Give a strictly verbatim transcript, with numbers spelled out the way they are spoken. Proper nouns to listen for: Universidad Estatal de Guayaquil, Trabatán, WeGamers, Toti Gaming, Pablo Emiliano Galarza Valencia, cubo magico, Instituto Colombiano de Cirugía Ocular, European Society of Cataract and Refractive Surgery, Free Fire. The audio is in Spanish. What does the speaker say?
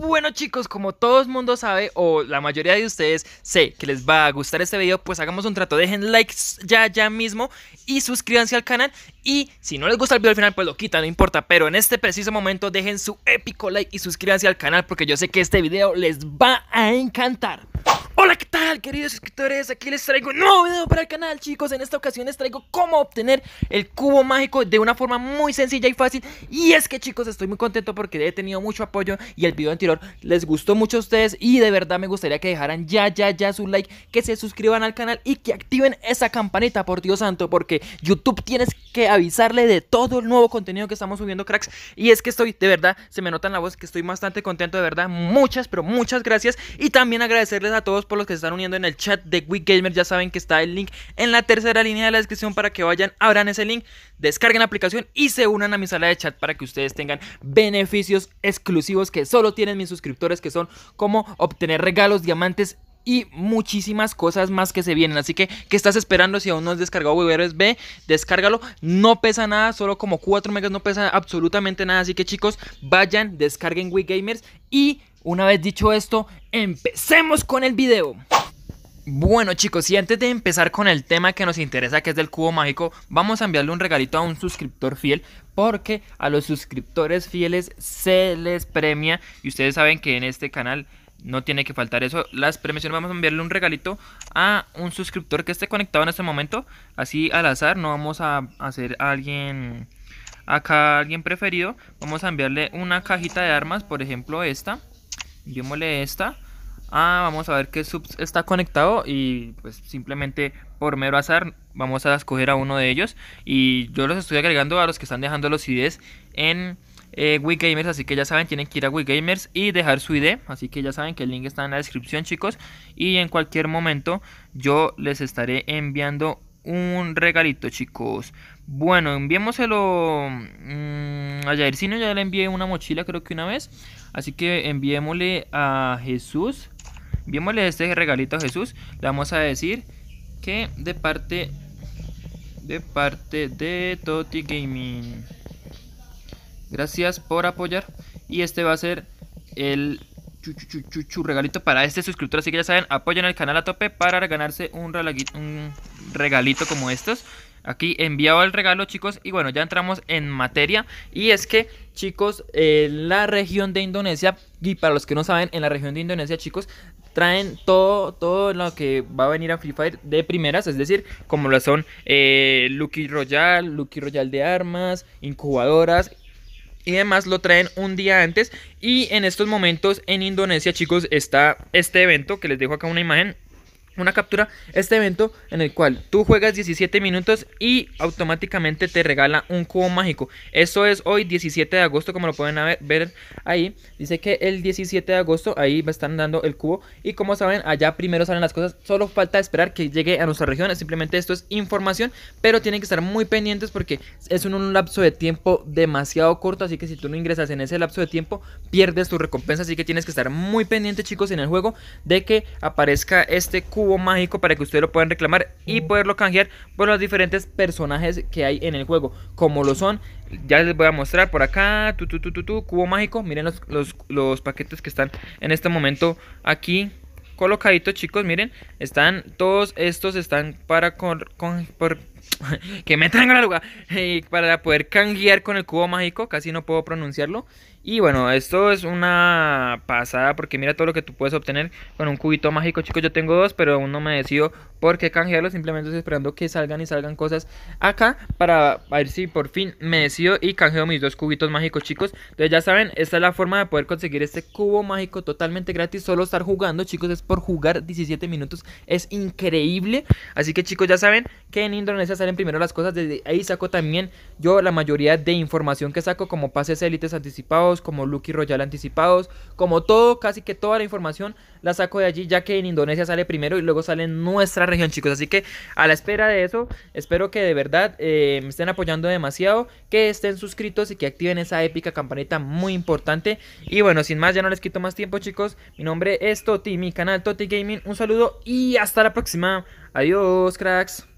Bueno chicos, como todo el mundo sabe, o la mayoría de ustedes sé que les va a gustar este video, pues hagamos un trato, dejen likes ya ya mismo y suscríbanse al canal. Y si no les gusta el video al final, pues lo quitan, no importa, pero en este preciso momento dejen su épico like y suscríbanse al canal, porque yo sé que este video les va a encantar. Hola, ¿qué tal, queridos suscriptores? Aquí les traigo un nuevo video para el canal, chicos. En esta ocasión les traigo cómo obtener el cubo mágico de una forma muy sencilla y fácil. Y es que, chicos, estoy muy contento porque he tenido mucho apoyo y el video anterior les gustó mucho a ustedes. Y de verdad me gustaría que dejaran ya, ya, ya su like, que se suscriban al canal y que activen esa campanita, por Dios santo, porque YouTube tienes que avisarle de todo el nuevo contenido que estamos subiendo, cracks. Y es que estoy, de verdad, se me nota en la voz que estoy bastante contento, de verdad. Muchas, pero muchas gracias. Y también agradecerles a todos por los que se están uniendo en el chat de WeGamers. Ya saben que está el link en la tercera línea de la descripción para que vayan, abran ese link, descarguen la aplicación y se unan a mi sala de chat para que ustedes tengan beneficios exclusivos que solo tienen mis suscriptores, que son como obtener regalos, diamantes y muchísimas cosas más que se vienen. Así que, ¿qué estás esperando? Si aún no has descargado WeGamers, ve, descárgalo. No pesa nada, solo como cuatro megas, no pesa absolutamente nada. Así que chicos, vayan, descarguen WeGamers. Y una vez dicho esto, empecemos con el video. Bueno chicos, y antes de empezar con el tema que nos interesa, que es del cubo mágico, vamos a enviarle un regalito a un suscriptor fiel, porque a los suscriptores fieles se les premia, y ustedes saben que en este canal no tiene que faltar eso, las premiaciones. Vamos a enviarle un regalito a un suscriptor que esté conectado en este momento, así al azar, no vamos a hacer a alguien, acá alguien preferido. Vamos a enviarle una cajita de armas, por ejemplo esta, enviémosle esta. Ah, vamos a ver qué subs está conectado y pues simplemente por mero azar vamos a escoger a uno de ellos. Y yo los estoy agregando a los que están dejando los I Ds en... Eh, WeGamers, así que ya saben, tienen que ir a WeGamers y dejar su I D, así que ya saben que el link está en la descripción, chicos. Y en cualquier momento yo les estaré enviando un regalito, chicos. Bueno, enviémoselo mmm, a Jaircino, ya le envié una mochila creo que una vez, así que enviémosle a Jesús, enviémosle este regalito a Jesús. Le vamos a decir que de parte de parte de Toti Gaming, gracias por apoyar. Y este va a ser el chuchu chuchu regalito para este suscriptor. Así que ya saben, apoyen el canal a tope para ganarse un regalito, un regalito como estos. Aquí enviado el regalo, chicos. Y bueno, ya entramos en materia. Y es que, chicos, eh, la región de Indonesia, y para los que no saben, en la región de Indonesia, chicos, traen todo, todo lo que va a venir a Free Fire de primeras. Es decir, como lo son eh, Lucky Royale, Lucky Royale de armas, incubadoras y demás, lo traen un día antes. Y en estos momentos en Indonesia, chicos, está este evento que les dejo acá una imagen, una captura. Este evento en el cual tú juegas diecisiete minutos y automáticamente te regala un cubo mágico. Eso es hoy diecisiete de agosto, como lo pueden ver, ver ahí. Dice que el diecisiete de agosto ahí va a estar dando el cubo. Y como saben, allá primero salen las cosas. Solo falta esperar que llegue a nuestra región. Simplemente esto es información, pero tienen que estar muy pendientes porque es un, un lapso de tiempo demasiado corto. Así que si tú no ingresas en ese lapso de tiempo, pierdes tu recompensa. Así que tienes que estar muy pendiente, chicos, en el juego, de que aparezca este cubo mágico para que ustedes lo puedan reclamar y poderlo canjear por los diferentes personajes que hay en el juego, como lo son, ya les voy a mostrar por acá, tu, tu, tu, tu, tu, cubo mágico. Miren los, los, los paquetes que están en este momento aquí colocaditos, chicos. Miren, están todos estos, están para con, con por, que me traigan la lugar y para poder canjear con el cubo mágico. Casi no puedo pronunciarlo. Y bueno, esto es una pasada porque mira todo lo que tú puedes obtener con un cubito mágico, chicos. Yo tengo dos, pero aún no me decido por qué canjearlo. Simplemente estoy esperando que salgan y salgan cosas acá para ver si por fin me decido y canjeo mis dos cubitos mágicos, chicos. Entonces ya saben, esta es la forma de poder conseguir este cubo mágico totalmente gratis. Solo estar jugando, chicos, es por jugar diecisiete minutos. Es increíble. Así que chicos, ya saben que en Indonesia salen primero las cosas. Desde ahí saco también yo la mayoría de información que saco, como pases élites anticipados, como Lucky Royale anticipados, como todo, casi que toda la información la saco de allí, ya que en Indonesia sale primero y luego sale en nuestra región, chicos. Así que a la espera de eso, espero que de verdad eh, me estén apoyando demasiado, que estén suscritos y que activen esa épica campanita, muy importante. Y bueno, sin más, ya no les quito más tiempo, chicos. Mi nombre es Toti, mi canal Toti Gaming, un saludo y hasta la próxima. Adiós, cracks.